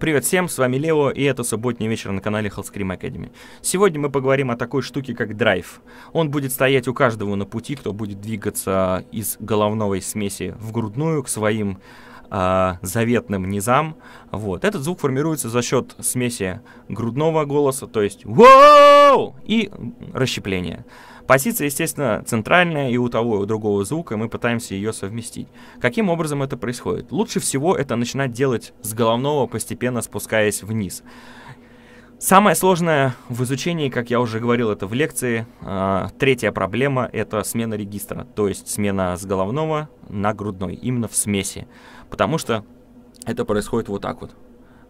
Привет всем, с вами Лео, и это субботний вечер на канале Hellscream Academy. Сегодня мы поговорим о такой штуке, как драйв. Он будет стоять у каждого на пути, кто будет двигаться из головной смеси в грудную к своим заветным низам. Вот. Этот звук формируется за счет смеси грудного голоса, то есть «Воу!» и расщепления. Позиция, естественно, центральная, и у того, и у другого звука мы пытаемся ее совместить. Каким образом это происходит? Лучше всего это начинать делать с головного, постепенно спускаясь вниз. Самое сложное в изучении, как я уже говорил, это в лекции. Третья проблема — это смена регистра, то есть смена с головного на грудной, именно в смеси. Потому что это происходит вот так вот.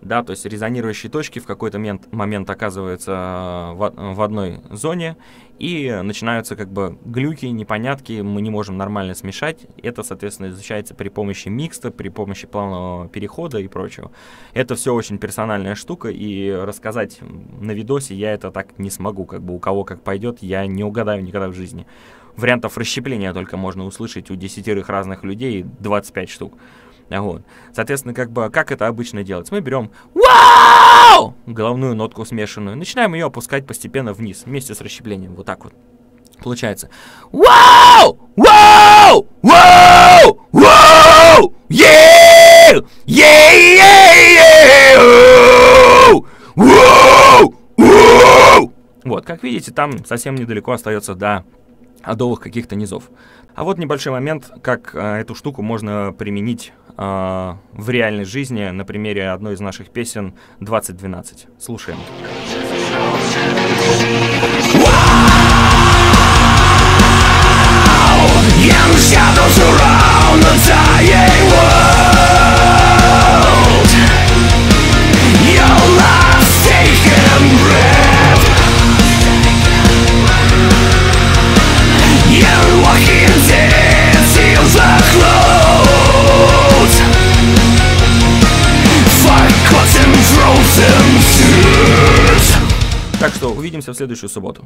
Да, то есть резонирующие точки в какой-то момент оказываются в одной зоне, и начинаются как бы глюки, непонятки, мы не можем нормально смешать. Это, соответственно, изучается при помощи микста, при помощи плавного перехода и прочего. Это все очень персональная штука, и рассказать на видосе я это так не смогу. Как бы у кого как пойдет, я не угадаю никогда в жизни. Вариантов расщепления только можно услышать у 10 разных людей, 25 штук. Вот. Соответственно, как бы, как это обычно делается? Мы берем «Вау!» головную нотку смешанную, начинаем ее опускать постепенно вниз, вместе с расщеплением, вот так вот. Получается «Вау! Вау! Вау! Вау! Е! Е! Вау! Вау!» Вот, как видите, там совсем недалеко остается до адовых каких-то низов. А вот небольшой момент, как эту штуку можно применить в реальной жизни на примере одной из наших песен 2012. Слушаем. Так что увидимся в следующую субботу.